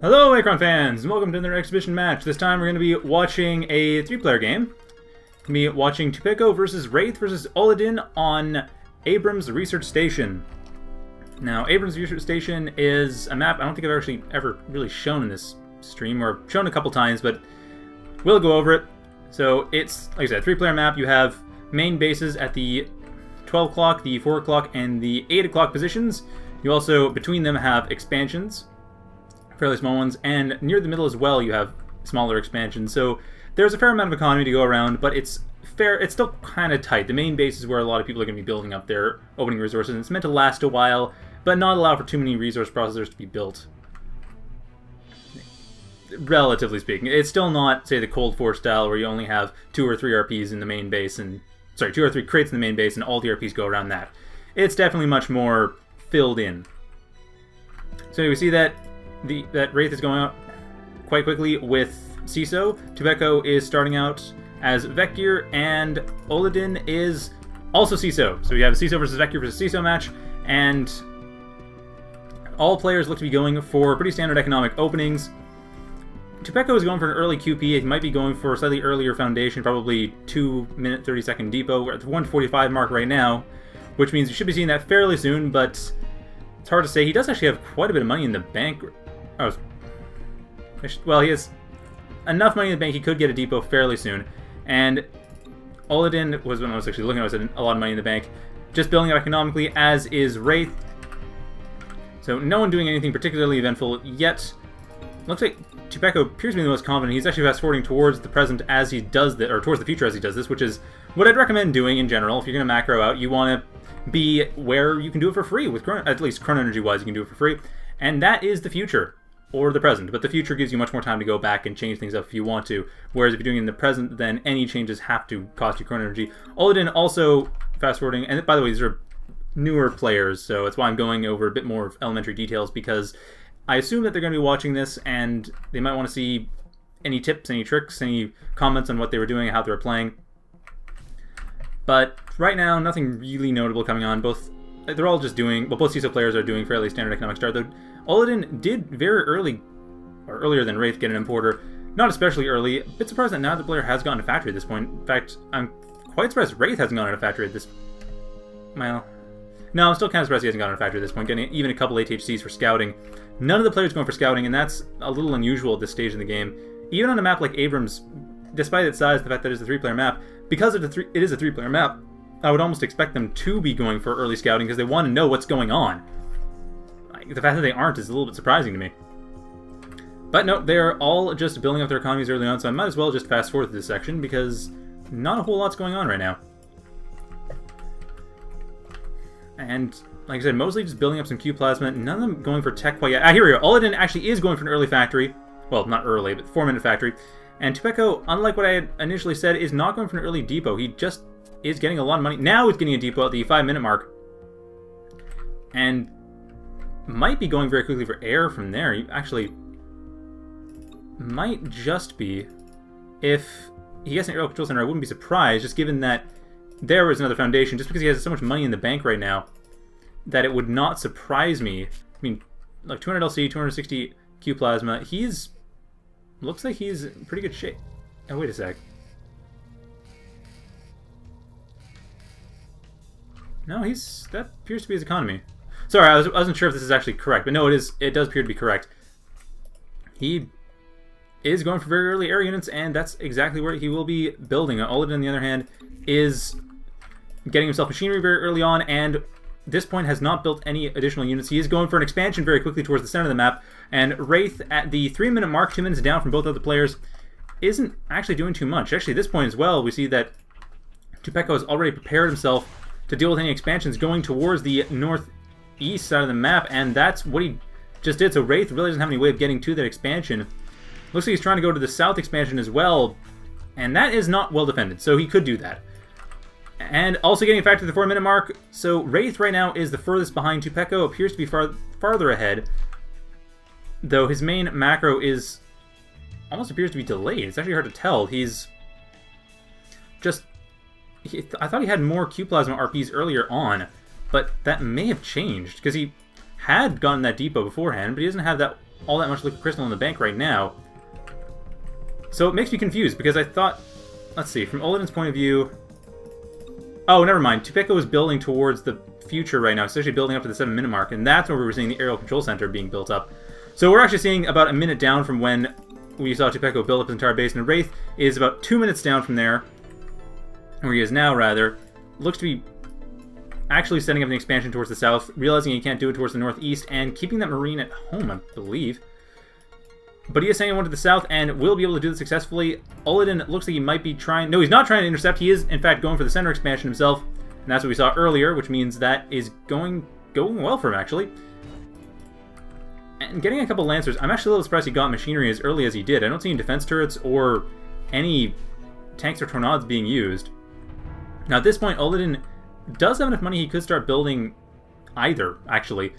Hello Achron fans, and welcome to another exhibition match. This time we're going to be watching a three-player game. We'll be watching Tupeco versus wraithh versus Olodyn on Abrams Research Station. Now, Abrams Research Station is a map I don't think I've actually ever really shown in this stream, or shown a couple times, but we'll go over it. So it's, like I said, a three-player map. You have main bases at the 12 o'clock, the 4 o'clock, and the 8 o'clock positions. You also, between them, have expansions. Fairly small ones, and near the middle as well you have smaller expansions, so there's a fair amount of economy to go around, but it's still kind of tight. The main base is where a lot of people are going to be building up their opening resources, and it's meant to last a while, but not allow for too many resource processors to be built. Relatively speaking, it's still not, say, the Cold War style where you only have 2 or 3 RPs in the main base, and, sorry, 2 or 3 crates in the main base, and all the RPs go around that. It's definitely much more filled in. So we see that that wraithh is going out quite quickly with CESO. Tupeco is starting out as Vecgir, and Olodyn is also CESO. So we have a CESO versus Vecgir versus CESO match, and all players look to be going for pretty standard economic openings. Tupeco is going for an early QP. It might be going for a slightly earlier foundation, probably 2-minute 30-second depot. We're at the 1:45 mark right now, which means you should be seeing that fairly soon, but it's hard to say. He does actually have quite a bit of money in the bank. Oh, well, he has enough money in the bank, he could get a depot fairly soon. And Olodyn was, when I was actually looking, I was at a lot of money in the bank. Just building up economically, as is wraithh. So no one doing anything particularly eventful yet. Looks like Tupeco appears to be the most confident. He's actually fast-forwarding towards the present as he does this, or towards the future as he does this, which is what I'd recommend doing in general. If you're going to macro out, you want to be where you can do it for free, with at least chrono energy-wise, you can do it for free. And that is the future, or the present, but the future gives you much more time to go back and change things up if you want to, whereas if you're doing it in the present, then any changes have to cost you chrono energy. Olodyn also fast-forwarding, and by the way, these are newer players, so that's why I'm going over a bit more of elementary details, because I assume that they're going to be watching this, and they might want to see any tips, any tricks, any comments on what they were doing and how they were playing. But right now, nothing really notable coming on. They're all just doing, well, both CESO players are doing fairly standard economic start, though Olodyn did very early, or earlier than wraithh, get an importer. Not especially early. A bit surprised that neither player has gotten a factory at this point. In fact, I'm quite surprised wraithh hasn't gotten a factory at this point. Well, no, I'm still kind of surprised he hasn't gotten a factory at this point, getting even a couple ATHCs for scouting. None of the players going for scouting, and that's a little unusual at this stage in the game. Even on a map like Abrams, despite its size, the fact that it is a three-player map, because it is a three-player map, I would almost expect them to be going for early scouting because they want to know what's going on. The fact that they aren't is a little bit surprising to me. But no, they're all just building up their economies early on, so I might as well just fast forward to this section because not a whole lot's going on right now. And like I said, mostly just building up some Q plasma. None of them going for tech quite yet. Ah, here we go. Olodyn actually is going for an early factory. Well, not early, but 4-minute factory. And Tupeco, unlike what I had initially said, is not going for an early depot. He just is getting a lot of money. Now he's getting a depot at the 5-minute mark. And might be going very quickly for air from there. He actually might just be. If he gets an aerial control center, I wouldn't be surprised, just given that there was another foundation. Just because he has so much money in the bank right now, that it would not surprise me. I mean, like 200 LC, 260 Q plasma. He's, looks like he's in pretty good shape. Oh, wait a sec. No, he's, that appears to be his economy. Sorry, I wasn't sure if this is actually correct, but no, it is. It does appear to be correct. He is going for very early air units, and that's exactly where he will be building. Olodyn, on the other hand, is getting himself machinery very early on, and this point has not built any additional units. He is going for an expansion very quickly towards the center of the map, and wraithh at the 3-minute mark, 2 minutes down from both other players, isn't actually doing too much. Actually, at this point as well, we see that Tupeco has already prepared himself to deal with any expansions going towards the northeast side of the map, and that's what he just did, so wraithh really doesn't have any way of getting to that expansion. Looks like he's trying to go to the south expansion as well, and that is not well defended, so he could do that. And also getting back to the 4-minute mark, so wraithh right now is the furthest behind. Tupeco appears to be farther ahead, though his main macro is almost appears to be delayed. It's actually hard to tell. He's just, I thought he had more Q plasma RPs earlier on, but that may have changed because he had gotten that depot beforehand, but he doesn't have that all that much liquid crystal in the bank right now. So it makes me confused, because I thought... Let's see, from Olodyn's point of view... Oh, never mind. Tupeco is building towards the future right now, especially building up to the 7-minute mark, and that's where we were seeing the aerial control center being built up. So we're actually seeing about a minute down from when we saw Tupeco build up his entire base, and wraithh is about 2 minutes down from there, where he is now, rather. Looks to be actually setting up an expansion towards the south, realizing he can't do it towards the northeast, and keeping that marine at home, I believe. But he is sending one to the south, and will be able to do this successfully. Olodyn looks like he might be trying... No, he's not trying to intercept. He is, in fact, going for the center expansion himself. And that's what we saw earlier, which means that is going well for him, actually. And getting a couple Lancers. I'm actually a little surprised he got machinery as early as he did. I don't see any defense turrets or any tanks or tornadoes being used. Now, at this point, Olodyn does have enough money he could start building either, actually.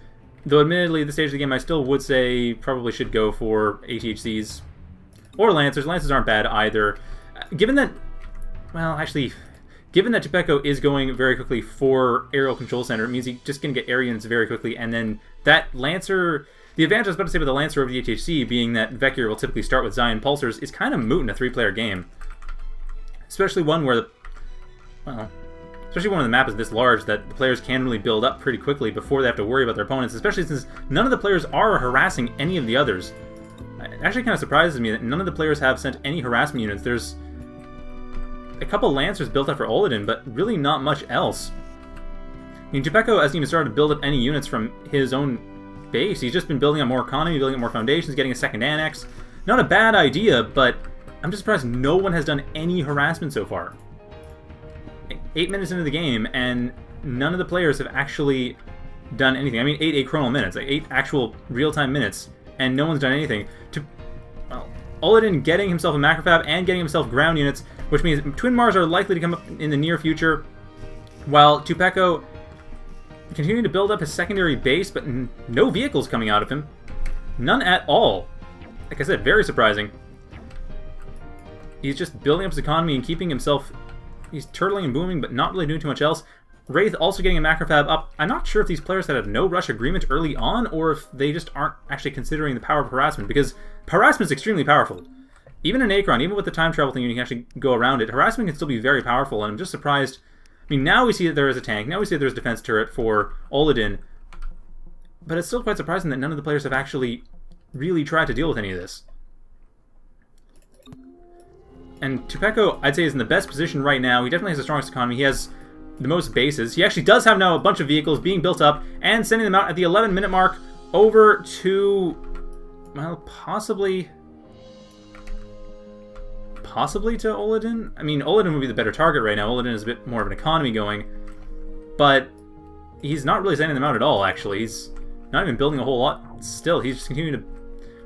Though admittedly, at this stage of the game, I still would say probably should go for ATHCs or Lancers. Lancers aren't bad either. Given that, well, actually, given that Tupeco is going very quickly for aerial control center, it means he just can get air units very quickly, and then that Lancer, the advantage I was about to say with the Lancer over the ATHC being that Vecgir will typically start with Zion Pulsars is kind of moot in a three-player game. Especially one where the, well... Especially when the map is this large that the players can really build up pretty quickly before they have to worry about their opponents, especially since none of the players are harassing any of the others. It actually kind of surprises me that none of the players have sent any harassment units. There's a couple Lancers built up for Olodyn, but really not much else. I mean, Tupeco hasn't even started to build up any units from his own base. He's just been building up more economy, building up more foundations, getting a second annex. Not a bad idea, but I'm just surprised no one has done any harassment so far. 8 minutes into the game, and none of the players have actually done anything. I mean, eight chronal minutes, like 8 actual real-time minutes, and no one's done anything. Well, Olodyn getting himself a macrofab and getting himself ground units, which means Twin Mars are likely to come up in the near future, while Tupeco continuing to build up his secondary base, but no vehicles coming out of him. None at all. Like I said, very surprising. He's just building up his economy and keeping himself... He's turtling and booming, but not really doing too much else. wraithh also getting a macrofab up. I'm not sure if these players had a no-rush agreement early on, or if they just aren't actually considering the power of harassment, because harassment is extremely powerful. Even in Achron, even with the time travel thing, you can actually go around it. Harassment can still be very powerful, and I'm just surprised. I mean, now we see that there is a tank, now we see that there's a defense turret for Olodyn, but it's still quite surprising that none of the players have actually really tried to deal with any of this. And Tupeco, I'd say, is in the best position right now. He definitely has the strongest economy. He has the most bases. He actually does have now a bunch of vehicles being built up and sending them out at the 11-minute mark over to, well, possibly to Olodyn. I mean, Olodyn would be the better target right now. Olodyn is a bit more of an economy going, but he's not really sending them out at all, actually. He's not even building a whole lot still. He's just continuing to...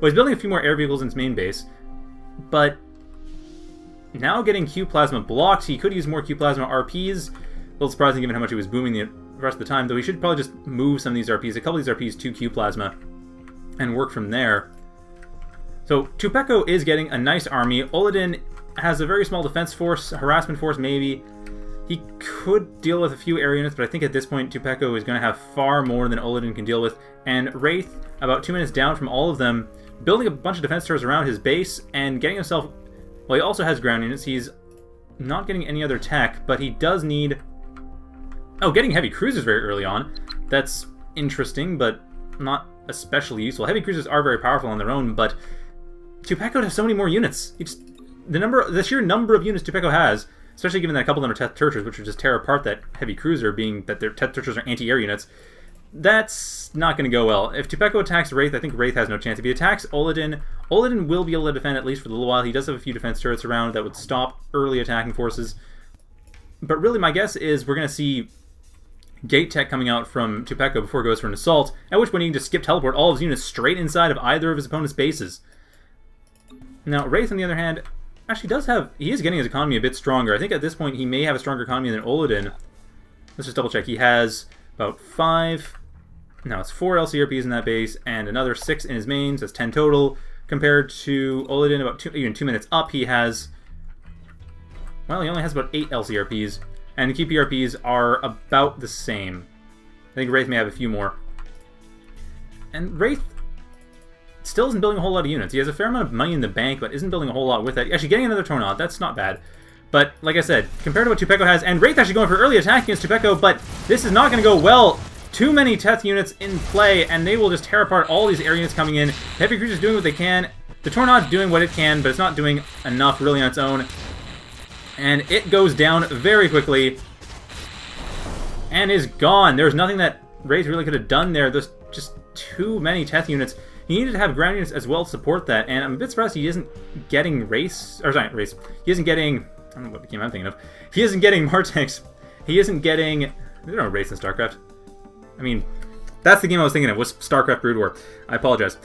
Well, he's building a few more air vehicles in his main base, but... Now getting Q Plasma blocked. He could use more Q Plasma RPs. A little surprising given how much he was booming the rest of the time, though he should probably just move some of these RPs, a couple of these RPs to Q Plasma, and work from there. So Tupeco is getting a nice army. Olodyn has a very small defense force, harassment force maybe. He could deal with a few air units, but I think at this point Tupeco is going to have far more than Olodyn can deal with. And wraithh, about 2 minutes down from all of them, building a bunch of defense turrets around his base and getting himself... Well, he also has ground units. He's not getting any other tech, but he does need... Oh, getting heavy cruisers very early on. That's interesting, but not especially useful. Heavy cruisers are very powerful on their own, but Tupeco has so many more units. It's the sheer number of units Tupeco has, especially given that a couple of them are Teth Turchers, which would just tear apart that heavy cruiser, being that their Teth Turchers are anti-air units. That's not going to go well. If Tupeco attacks wraithh, I think wraithh has no chance. If he attacks Olodyn, Olodyn will be able to defend at least for a little while. He does have a few defense turrets around that would stop early attacking forces. But really, my guess is we're going to see gate tech coming out from Tupeco before it goes for an assault, at which point he can just skip teleport all of his units straight inside of either of his opponent's bases. Now, wraithh, on the other hand, actually does have... He is getting his economy a bit stronger. I think at this point he may have a stronger economy than Olodyn. Let's just double check. He has about 5... Now it's 4 LCRPs in that base, and another 6 in his mains. That's 10 total. Compared to Olodyn, about even 2 minutes up, he has... Well, he only has about 8 LCRPs, and the QPRPs are about the same. I think wraithh may have a few more. And Wraith still isn't building a whole lot of units. He has a fair amount of money in the bank, but isn't building a whole lot with it. Actually, getting another Tornadoid, that's not bad. But, like I said, compared to what Tupeco has, and Wraith actually going for early attack against Tupeco, but this is not going to go well. Too many Teth units in play, and they will just tear apart all these air units coming in. Heavy Creature's doing what they can. The Tornadoid's doing what it can, but it's not doing enough really on its own. And it goes down very quickly. And is gone. There's nothing that Wraith really could have done there. There's just too many Teth units. He needed to have ground units as well to support that, and I'm a bit surprised he isn't getting He isn't getting... I don't know what game I'm thinking of. He isn't getting Martex. He isn't getting... There are no Wraiths in StarCraft. I mean, that's the game I was thinking of, was StarCraft Brood War. I apologize.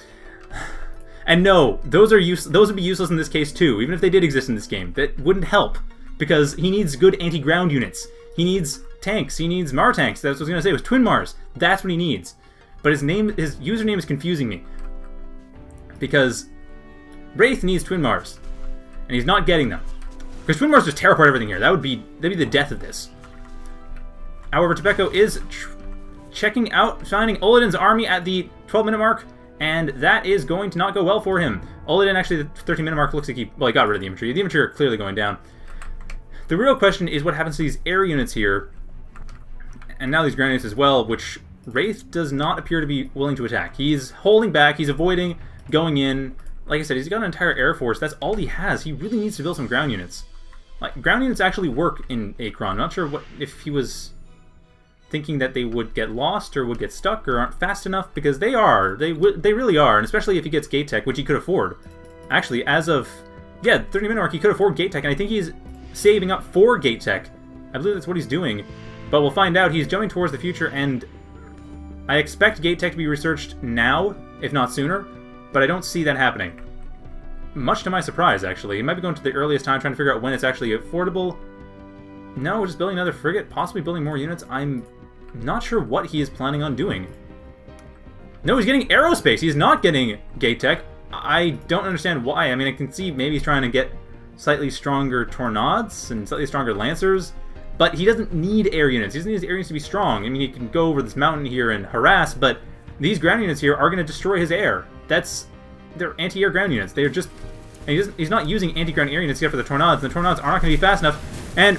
And no, those are those would be useless in this case too, even if they did exist in this game. That wouldn't help, because he needs good anti-ground units. He needs tanks. He needs Martanks. That's what I was going to say. It was Twin Mars. That's what he needs. But his name, his username is confusing me, because Wraith needs Twin Mars, and he's not getting them. Because Twin Mars just tear apart everything here. That'd be the death of this. However, Tupeco is checking out, finding Olodyn's army at the 12-minute mark, and that is going to not go well for him. Olodyn, actually, the 13-minute mark looks like he... Well, he got rid of the infantry. The infantry are clearly going down. The real question is what happens to these air units here, and now these ground units as well, which Wraith does not appear to be willing to attack. He's holding back. He's avoiding going in. Like I said, he's got an entire air force. That's all he has. He really needs to build some ground units. Like, ground units actually work in Achron. I'm not sure what if he was thinking that they would get lost or would get stuck or aren't fast enough, because they are. They really are, and especially if he gets Gate Tech, which he could afford. Actually, as of, yeah, 30-minute mark, he could afford Gate Tech, and I think he's saving up for Gate Tech. I believe that's what he's doing. But we'll find out. He's jumping towards the future, and I expect Gate Tech to be researched now, if not sooner, but I don't see that happening. Much to my surprise, actually. It might be going to the earliest time, trying to figure out when it's actually affordable. No, just building another frigate, possibly building more units. I'm not sure what he is planning on doing. No, he's getting aerospace. He's not getting Gate Tech. I don't understand why. I mean, I can see maybe he's trying to get slightly stronger Tornadoids and slightly stronger Lancers, but he doesn't need air units. He doesn't need his air units to be strong. I mean, he can go over this mountain here and harass, but these ground units here are going to destroy his air. They're anti-air ground units. They're just... And he's not using anti-ground air units except for the Tornadoids, and the Tornadoids are not going to be fast enough. And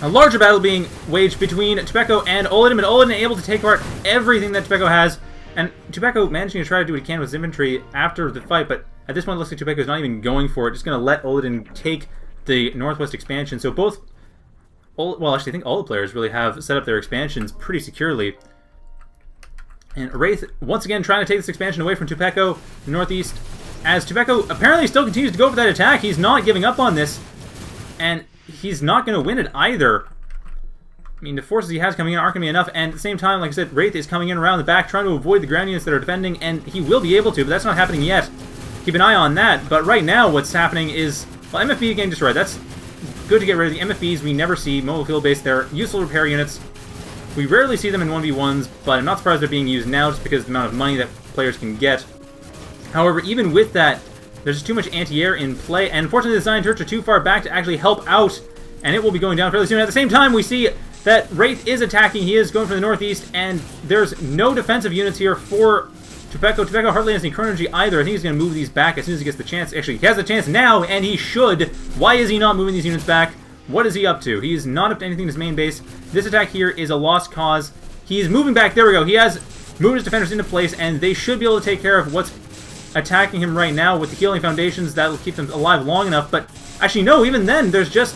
a larger battle being waged between Tupeco and Olodyn, and Olodyn able to take apart everything that Tupeco has, and Tupeco managing to try to do what he can with his infantry after the fight, but at this point it looks like Tupeco's not even going for it, just going to let Olodyn take the northwest expansion. So both... Well, actually, I think all the players really have set up their expansions pretty securely. And Wraith, once again, trying to take this expansion away from Tupeco, the northeast, as Tupeco apparently still continues to go for that attack. He's not giving up on this, and he's not going to win it either. I mean, the forces he has coming in aren't going to be enough, and at the same time, like I said, Wraith is coming in around the back, trying to avoid the ground units that are defending, and he will be able to, but that's not happening yet. Keep an eye on that, but right now what's happening is... Well, MFB getting destroyed. That's... Good to get rid of the MFBs we never see, mobile field base. They're useful repair units. We rarely see them in 1v1s, but I'm not surprised they're being used now just because of the amount of money that players can get. However, even with that, there's just too much anti-air in play, and unfortunately the Zion Turks are too far back to actually help out, and it will be going down fairly soon. At the same time, we see that Wraith is attacking. He is going for the northeast, and there's no defensive units here for Tupeco. Tupeco hardly has any chrono energy either. I think he's going to move these back as soon as he gets the chance. Actually, he has the chance now, and he should. Why is he not moving these units back? What is he up to? He is not up to anything in his main base. This attack here is a lost cause. He is moving back. There we go. He has moved his defenders into place, and they should be able to take care of what's attacking him right now with the healing foundations. That will keep them alive long enough, but actually, no, even then, there's just...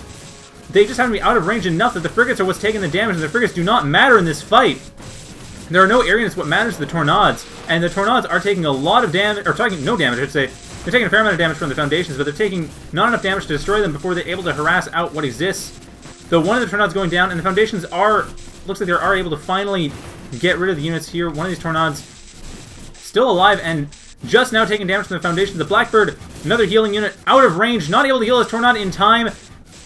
They just have to be out of range enough that the frigates are what's taking the damage, and the frigates do not matter in this fight. There are no air units. What matters to the Tornadoids, and the Tornadoids are taking a lot of damage, or taking no damage, I should say. They're taking a fair amount of damage from the foundations, but they're taking not enough damage to destroy them before they're able to harass out what exists. Though one of the Tornadoids going down, and the foundations are... Looks like they are able to finally get rid of the units here. One of these Tornadoids still alive, and just now taking damage from the foundations. The Blackbird, another healing unit, out of range, not able to heal his Tornado in time,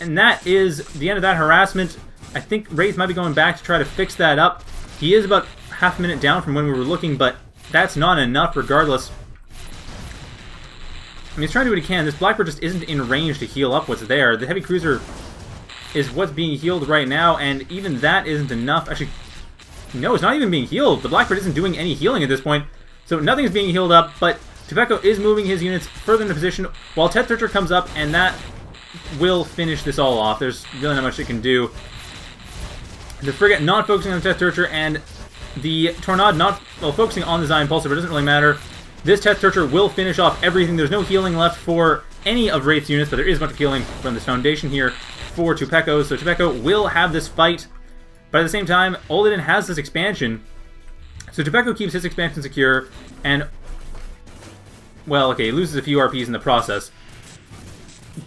and that is the end of that harassment. I think Wraith might be going back to try to fix that up. He is about half a minute down from when we were looking, but that's not enough regardless. I mean, he's trying to do what he can. This Blackbird just isn't in range to heal up what's there. The Heavy Cruiser is what's being healed right now, and even that isn't enough. Actually, no, it's not even being healed. The Blackbird isn't doing any healing at this point. So nothing's being healed up, but Tupeco is moving his units further into position while Teth Turcher comes up, and that will finish this all off. There's really not much it can do. The frigate not focusing on Teth Turcher, and the Tornado not, well, focusing on the Zion Pulsar, but it doesn't really matter. This Teth Turcher will finish off everything. There's no healing left for any of Wraith's units, but there is a bunch of healing from this foundation here for Tupeco. So Tupeco will have this fight, but at the same time, Olodyn has this expansion. So Tupeco keeps his expansion secure, and, well, okay, he loses a few RPs in the process.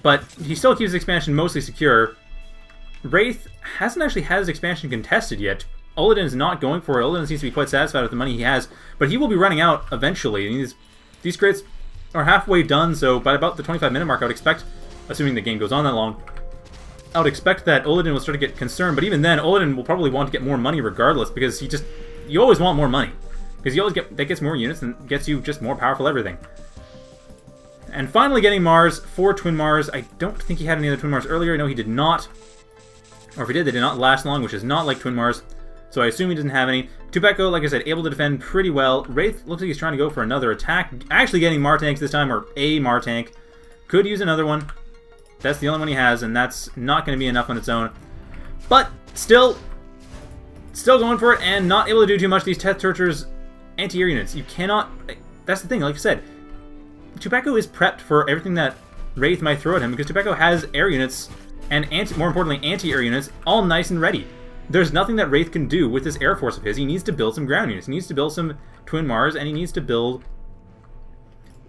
But he still keeps his expansion mostly secure. Wraith hasn't actually had his expansion contested yet. Olodyn is not going for it. Olodyn seems to be quite satisfied with the money he has, but he will be running out eventually. And these crates are halfway done, so by about the 25-minute mark, I would expect, assuming the game goes on that long, I would expect that Olodyn will start to get concerned, but even then, Olodyn will probably want to get more money regardless, because you always want more money. Because you always that gets more units and gets you just more powerful everything. And finally getting Mars for Twin Mars. I don't think he had any other Twin Mars earlier. No, he did not. Or if he did, they did not last long, which is not like Twin Mars. So I assume he doesn't have any. Tupeco, like I said, able to defend pretty well. Wraith looks like he's trying to go for another attack. Actually getting Martanks this time, or a Martank. Could use another one. That's the only one he has, and that's not going to be enough on its own. But still going for it, and not able to do too much. These Teth Turcher's anti-air units, you cannot... That's the thing, like I said. Tupeco is prepped for everything that Wraith might throw at him, because Tupeco has air units, and more importantly, anti-air units, all nice and ready. There's nothing that Wraith can do with this air force of his. He needs to build some ground units. He needs to build some Twin Mars, and he needs to build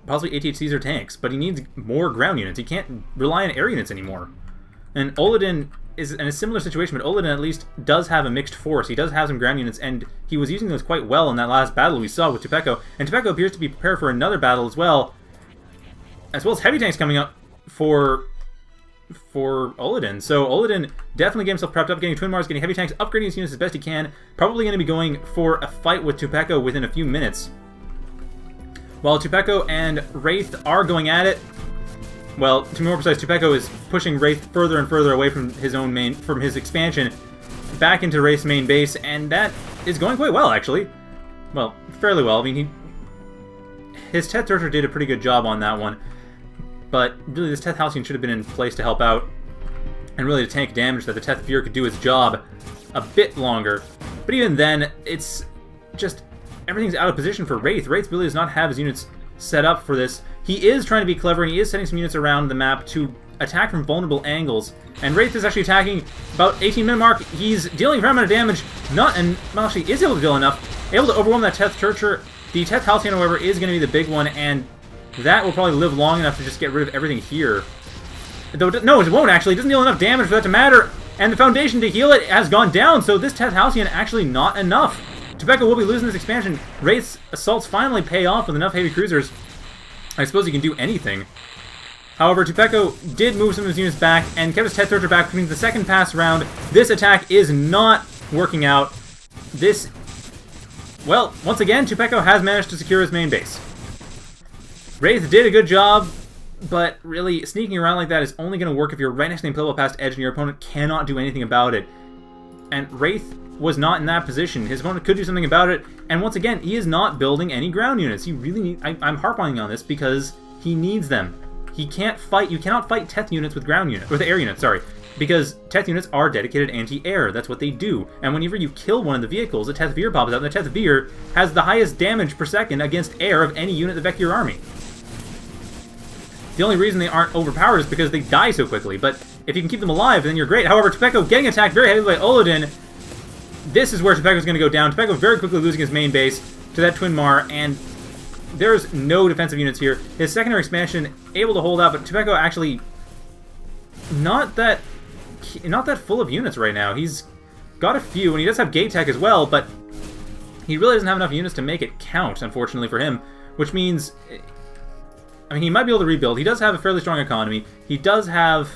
possibly ATHCs or tanks, but he needs more ground units. He can't rely on air units anymore. And Olodyn is in a similar situation, but Olodyn at least does have a mixed force. He does have some ground units, and he was using those quite well in that last battle we saw with Tupeco. And Tupeco appears to be prepared for another battle as well, as well as heavy tanks coming up for Olodyn. So Olodyn definitely getting himself prepped up, getting Twin Mars, getting heavy tanks, upgrading his units as best he can. Probably going to be going for a fight with Tupeco within a few minutes. While Tupeco and Wraith are going at it, well, to be more precise, Tupeco is pushing Wraith further and further away from his own main, from his expansion, back into Wraith's main base, and that is going quite well, actually. Well, fairly well. I mean, his Teth Turcher did a pretty good job on that one, but really this Teth Halcyon should have been in place to help out, and really to tank damage that the Teth Veer could do its job a bit longer. But even then, it's just... everything's out of position for Wraith. Wraith really does not have his units set up for this. He is trying to be clever, and he is setting some units around the map to attack from vulnerable angles. And Wraith is actually attacking about 18-minute mark. He's dealing a fair amount of damage. Well, actually, is able to deal enough. Able to overwhelm that Teth Turcher. The Teth Halcyon, however, is going to be the big one, and that will probably live long enough to just get rid of everything here. Though, no, it won't, actually. It doesn't deal enough damage for that to matter. And the Foundation to heal it has gone down, so this Teth Halcyon actually not enough. Tupeco will be losing this expansion. Wraith's assaults finally pay off with enough heavy cruisers. I suppose he can do anything. However, Tupeco did move some of his units back and kept his Teth Turcher back, which means the second pass round, this attack is not working out. This... well, once again, Tupeco has managed to secure his main base. Wraith did a good job, but really, sneaking around like that is only going to work if you're right next to the Impalable Past Edge and your opponent cannot do anything about it. And Wraith was not in that position. His opponent could do something about it, and once again, he is not building any ground units. He really needs... I'm harping on this because he needs them. He can't fight... you cannot fight Teth units with ground units... with air units, sorry. Because Teth units are dedicated anti-air. That's what they do. And whenever you kill one of the vehicles, the Teth Veer pops out, and the Teth Veer has the highest damage per second against air of any unit of the Vecgir army. The only reason they aren't overpowered is because they die so quickly, but if you can keep them alive, then you're great. However, Tupeco getting attacked very heavily by Olodyn. This is where Tupeco's going to go down. Tupeco very quickly losing his main base to that Twin Mar, and there's no defensive units here. His secondary expansion able to hold out, but Tupeco actually not that full of units right now. He's got a few, and he does have Gate Tech as well, but he really doesn't have enough units to make it count, unfortunately for him, which means, I mean, he might be able to rebuild. He does have a fairly strong economy. He does have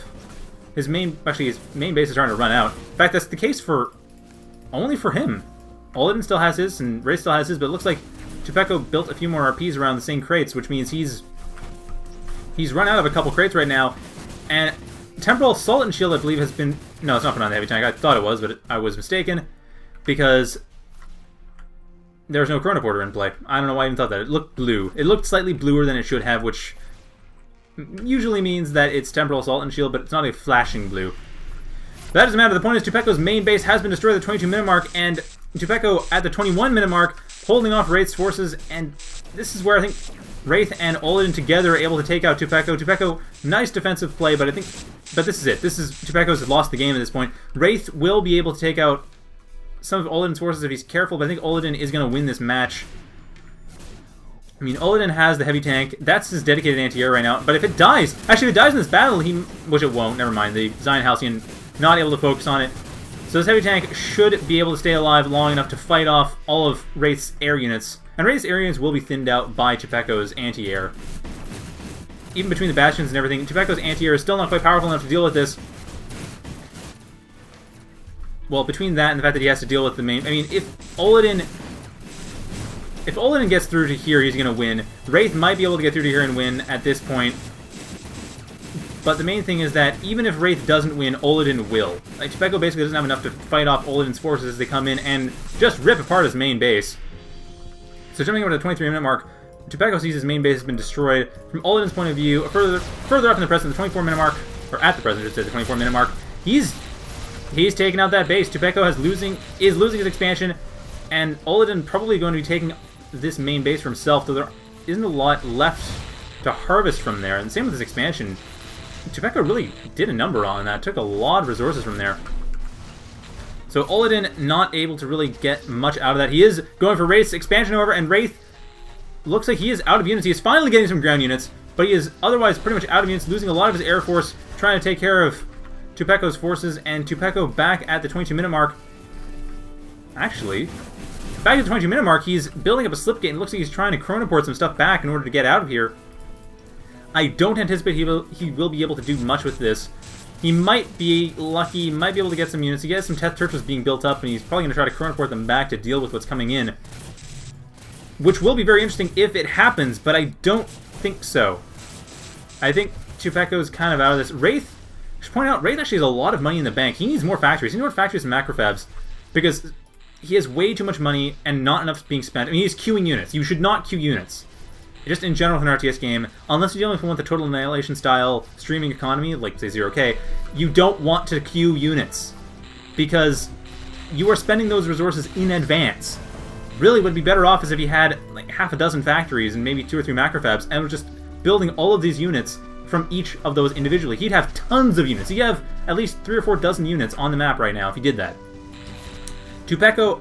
his main... actually, his main base is starting to run out. In fact, that's the case for... only for him. Olodyn still has his, and Wraith still has his, but it looks like Tupeco built a few more RPs around the same crates, which means he's run out of a couple crates right now. And Temporal Assault and Shield, I believe, has been... no, it's not put on the heavy tank. I thought it was, but I was mistaken. Because there's no Chronoporter in play. I don't know why I even thought that. It looked blue. It looked slightly bluer than it should have, which usually means that it's Temporal Assault and Shield, but it's not a flashing blue. That doesn't matter. The point is Tupeco's main base has been destroyed at the 22-minute mark, and Tupeco at the 21-minute mark holding off Wraith's forces, and this is where I think Wraith and Olodyn together are able to take out Tupeco. Tupeco, nice defensive play, but I think... But this is it. This is... Tupeco's lost the game at this point. Wraith will be able to take out some of Olodyn's forces if he's careful, but I think Olodyn is going to win this match. I mean, Olodyn has the heavy tank. That's his dedicated anti-air right now, but if it dies... Actually, if it dies in this battle, he... Which it won't, never mind. The Zion Halcyon not able to focus on it. So this heavy tank should be able to stay alive long enough to fight off all of Wraith's air units. And Wraith's air units will be thinned out by Tupeco's anti-air. Even between the Bastions and everything, Tupeco's anti-air is still not quite powerful enough to deal with this. Well, between that and the fact that he has to deal with the main... I mean, if Olodyn gets through to here, he's going to win. Wraith might be able to get through to here and win at this point. But the main thing is that even if Wraith doesn't win, Olodyn will. Like, Tupeco basically doesn't have enough to fight off Olodyn's forces as they come in and just rip apart his main base. So jumping over to the 23-minute mark, Tupeco sees his main base has been destroyed. From Olodyn's point of view, further up in the present, the 24-minute mark, or at the present, just at the 24-minute mark, he's taking out that base. Tupeco is losing his expansion, and Olodyn probably going to be taking this main base for himself, though there isn't a lot left to harvest from there. And same with his expansion. Tupeco really did a number on that, took a lot of resources from there. So Olodyn not able to really get much out of that. He is going for Wraith's expansion, however, and Wraith looks like he is out of units. He is finally getting some ground units, but he is otherwise pretty much out of units, losing a lot of his air force, trying to take care of Tupeco's forces, and Tupeco back at the 22-minute mark. Actually, back at the 22-minute mark, he's building up a slipgate, and looks like he's trying to chronoport some stuff back in order to get out of here. I don't anticipate he will be able to do much with this. He might be lucky, might be able to get some units. He gets some Teth Turtles being built up, and he's probably going to try to chronoport them back to deal with what's coming in. Which will be very interesting if it happens, but I don't think so. I think Tupeco's kind of out of this. Wraith, I should point out, Wraith actually has a lot of money in the bank. He needs more factories. He needs more factories and macrofabs, because he has way too much money and not enough being spent. I mean, he's queuing units. You should not queue units. Just in general with an RTS game, unless you're dealing with one with the Total Annihilation style streaming economy, like say 0K, you don't want to queue units, because you are spending those resources in advance. Really would be better off is if you had like half a dozen factories and maybe 2 or 3 macrofabs and was just building all of these units from each of those individually. He'd have tons of units. He'd have at least 3 or 4 dozen units on the map right now if he did that. Tupeco,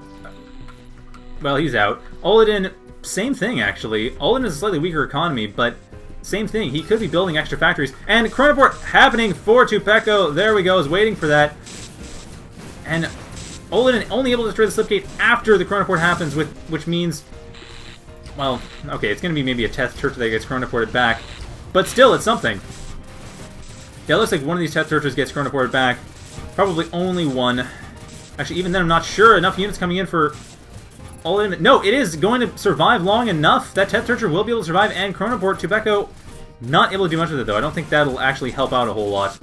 well, he's out. Olodyn, same thing, actually. Olodyn is a slightly weaker economy, but same thing. He could be building extra factories. And Chronoport happening for Tupeco. There we go. I was waiting for that. And Olodyn only able to destroy the Slipgate after the Chronoport happens, which means... Well, okay, it's going to be maybe a Teth Turcher that gets Chronoported back. But still, it's something. Yeah, it looks like one of these Teth Turchers gets Chronoported back. Probably only one. Actually, even then, I'm not sure. Enough units coming in for... Olodyn, no, it is going to survive long enough. That Teth Turcher will be able to survive and Chronoport. Tupeco not able to do much with it, though. I don't think that'll actually help out a whole lot.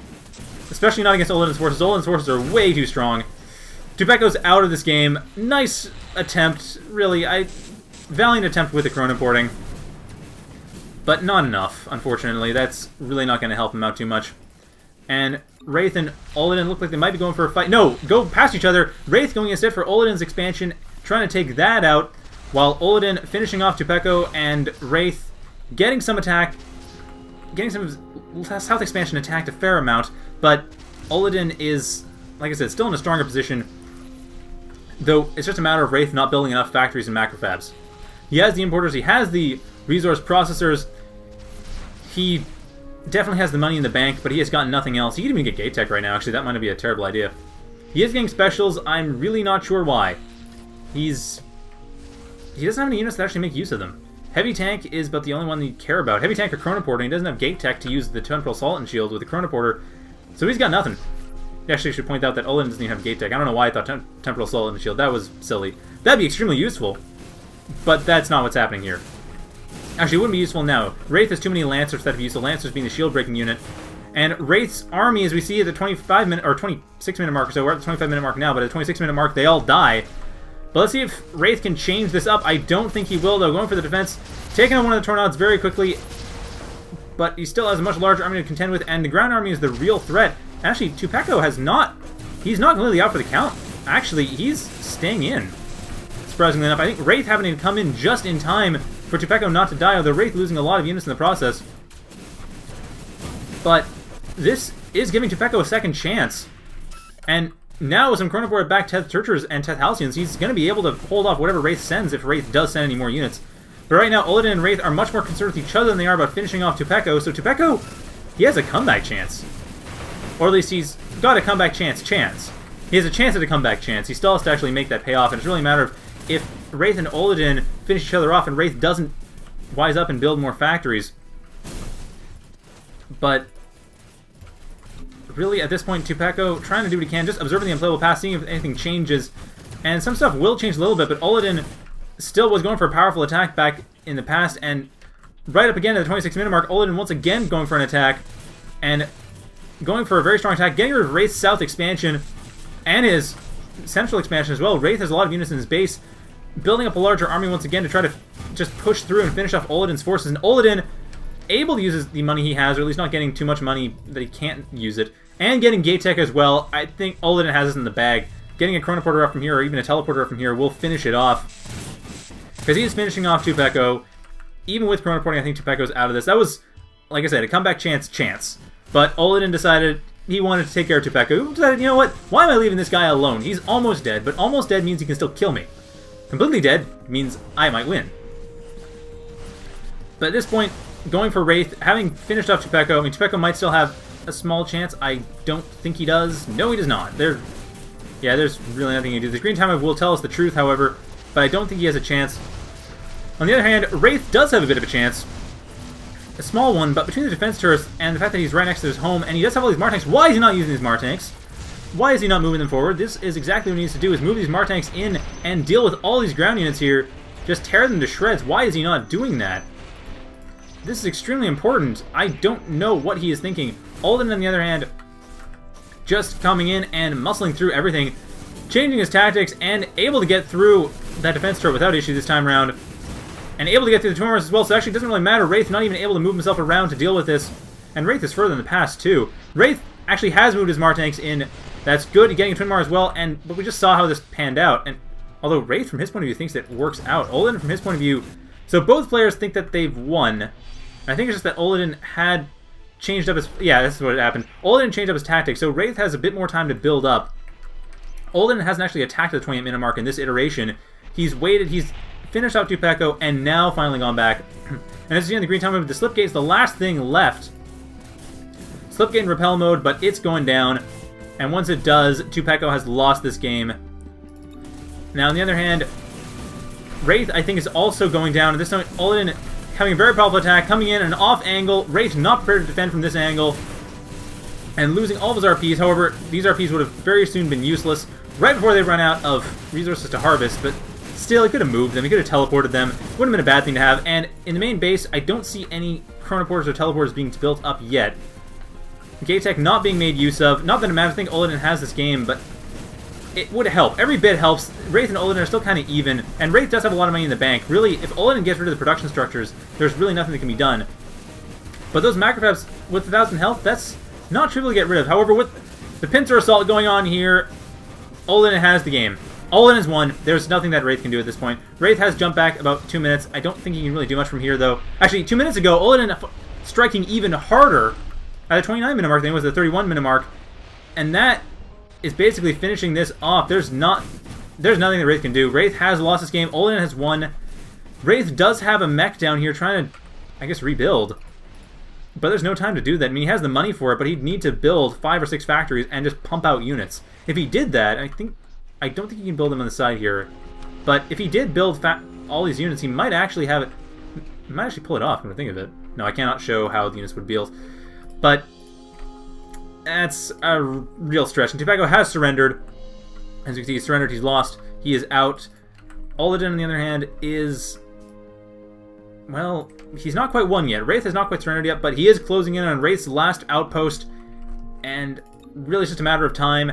Especially not against Olodyn's forces. Olodyn's forces are way too strong. Tupeco's out of this game. Nice attempt, really. Valiant attempt with the Chronoporting. But not enough, unfortunately. That's really not going to help him out too much. And Wraith and Olodyn look like they might be going for a fight. No, go past each other. Wraith going instead for Olodyn's expansion, trying to take that out, while Olodyn finishing off Tupeco and Wraith getting some attack, getting some of his South Expansion attacked a fair amount, but Olodyn is, like I said, still in a stronger position, though it's just a matter of Wraith not building enough factories and macrofabs. He has the importers, he has the resource processors, he definitely has the money in the bank, but he has got nothing else. He could even get Gate Tech right now, actually, that might be a terrible idea. He is getting specials, I'm really not sure why. He doesn't have any units that actually make use of them. Heavy Tank is about the only one that you care about. Heavy Tank or Chronoporter, and he doesn't have Gate Tech to use the Temporal Assault and Shield with the Chronoporter, so he's got nothing. Actually, I should point out that Olodyn doesn't even have Gate Tech. I don't know why I thought Temporal Assault and Shield. That was silly. That'd be extremely useful, but that's not what's happening here. Actually, it wouldn't be useful now. Wraith has too many Lancers that would be useful. Lancers being the shield-breaking unit. And Wraith's army, as we see at the 25-minute or 26-minute mark or so, we're at the 25-minute mark now, but at the 26-minute mark, they all die. But let's see if Wraith can change this up. I don't think he will, though. Going for the defense. Taking on one of the Tornadoids very quickly. But he still has a much larger army to contend with, and the ground army is the real threat. Actually, Tupeco has not... He's not completely out for the count. Actually, he's staying in. Surprisingly enough, I think Wraith having to come in just in time for Tupeco not to die, although Wraith losing a lot of units in the process. But this is giving Tupeco a second chance. And now with some Chronoporter back Teth Turchers and Teth Halcyons, he's going to be able to hold off whatever Wraith sends if Wraith does send any more units. But right now, Olodyn and Wraith are much more concerned with each other than they are about finishing off Tupeco, so Tupeco, he has a comeback chance. Or at least he's got a comeback chance. He has a chance at a comeback chance. He still has to actually make that payoff, and it's really a matter of if Wraith and Olodyn finish each other off and Wraith doesn't wise up and build more factories. But really, at this point, Tupeco trying to do what he can, just observing the unplayable pass, seeing if anything changes. And some stuff will change a little bit, but Olodyn still was going for a powerful attack back in the past, and right up again at the 26-minute mark, Olodyn once again going for an attack, and going for a very strong attack, getting rid of Wraith's south expansion and his central expansion as well. Wraith has a lot of units in his base, building up a larger army once again to try to just push through and finish off Olodyn's forces, and Olodyn able to use the money he has, or at least not getting too much money that he can't use it, and getting Gate Tech as well. I think Olodyn has this in the bag. Getting a Chronoporter up from here, or even a Teleporter up from here, will finish it off. Because he is finishing off Tupeco. Even with Chronoporting, I think Tupeco's out of this. That was, like I said, a comeback chance. But Olodyn decided he wanted to take care of Tupeco. He decided, you know what, why am I leaving this guy alone? He's almost dead, but almost dead means he can still kill me. Completely dead means I might win. But at this point, going for Wraith, having finished off Tupeco, I mean, Tupeco might still have a small chance. I don't think he does. No, he does not. There's really nothing you can do. The green timer will tell us the truth, however, but I don't think he has a chance. On the other hand, Wraith does have a bit of a chance. A small one, but between the defense turrets and the fact that he's right next to his home, and he does have all these Martanks. Why is he not using these Martanks? Why is he not moving them forward? This is exactly what he needs to do, is move these Martanks in and deal with all these ground units here. Just tear them to shreds. Why is he not doing that? This is extremely important. I don't know what he is thinking. Olodyn, on the other hand, just coming in and muscling through everything, changing his tactics, and able to get through that defense turret without issue this time around, and able to get through the Twin Mars as well, so actually it doesn't really matter. Wraith not even able to move himself around to deal with this, and Wraith is further in the past too. Wraith actually has moved his Martanks in. That's good, getting a Twin Mars as well, but we just saw how this panned out, and although Wraith from his point of view thinks it works out, Olodyn from his point of view... So both players think that they've won. And I think it's just that Olodyn had changed up his... Yeah, this is what happened. Olodyn changed up his tactics, so Wraith has a bit more time to build up. Olodyn hasn't actually attacked the 28-minute mark in this iteration. He's waited, he's finished off Tupeco, and now finally gone back. And as you see in the green time, the Slipgate is the last thing left. Slipgate in repel mode, but it's going down. And once it does, Tupeco has lost this game. Now, on the other hand... Wraith, I think, is also going down. At this time, Olodyn having a very powerful attack, coming in at an off angle. Wraith not prepared to defend from this angle, and losing all of his RPs. However, these RPs would have very soon been useless right before they run out of resources to harvest, but still, he could have moved them. He could have teleported them. It wouldn't have been a bad thing to have, and in the main base, I don't see any Chronoporters or Teleporters being built up yet. Gate Tech not being made use of. Not that it matters. I think Olodyn has this game, but... it would help. Every bit helps. Wraith and Olodyn are still kind of even, and Wraith does have a lot of money in the bank. Really, if Olodyn gets rid of the production structures, there's really nothing that can be done. But those macrofabs with 1,000 health, that's not trivial to get rid of. However, with the pincer assault going on here, Olodyn has the game. Olodyn has won. There's nothing that Wraith can do at this point. Wraith has jumped back about 2 minutes. I don't think he can really do much from here, though. Actually, 2 minutes ago, Olodyn striking even harder at the 29-minute mark than it was the 31-minute mark, and that... is basically finishing this off. There's nothing that Wraith can do. Wraith has lost this game. Olodyn has won. Wraith does have a mech down here trying to, I guess, rebuild. But there's no time to do that. I mean, he has the money for it, but he'd need to build 5 or 6 factories and just pump out units. If he did that, I don't think he can build them on the side here. But if he did build all these units, he might actually have it. He might actually pull it off when I think of it. No, I cannot show how the units would build, but. That's a real stretch. And Tupeco has surrendered. As you can see, he's surrendered. He's lost. He is out. Olodyn, on the other hand, is... well, he's not quite won yet. Wraith has not quite surrendered yet, but he is closing in on Wraith's last outpost. And really, it's just a matter of time.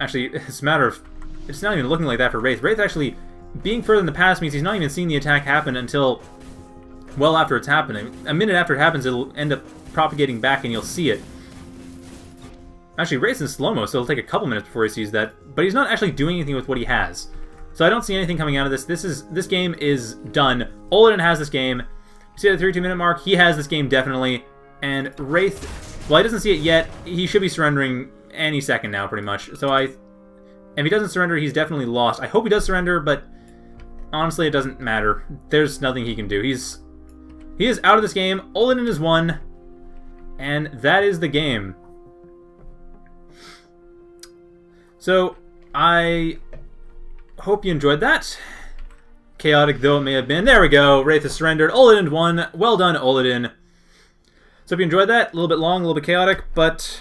Actually, it's a matter of It's not even looking like that for Wraith. Wraith actually being further in the past means he's not even seeing the attack happen until well after it's happening. A minute after it happens, it'll end up propagating back and you'll see it. Actually, Wraith's in slow-mo, so it'll take a couple minutes before he sees that. But he's not actually doing anything with what he has. So I don't see anything coming out of this. This game is done. Olodyn has this game. See at the 32-minute mark? He has this game, definitely. And Wraith, well, he doesn't see it yet. He should be surrendering any second now, pretty much. So if he doesn't surrender, he's definitely lost. I hope he does surrender, but honestly, it doesn't matter. There's nothing he can do. He is out of this game. Olodyn is won. And that is the game. So, I hope you enjoyed that. Chaotic though it may have been. There we go. Wraith has surrendered. Olodyn won. Well done, Olodyn. So if you enjoyed that, a little bit long, a little bit chaotic, but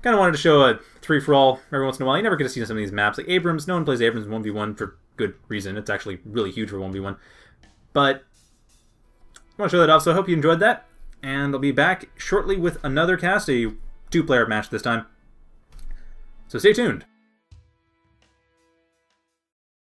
kind of wanted to show a free-for-all every once in a while. You never get to see some of these maps. Like Abrams, no one plays Abrams 1v1 for good reason. It's actually really huge for 1v1. But I want to show that off, so I hope you enjoyed that. And I'll be back shortly with another cast, a two-player match this time. So stay tuned.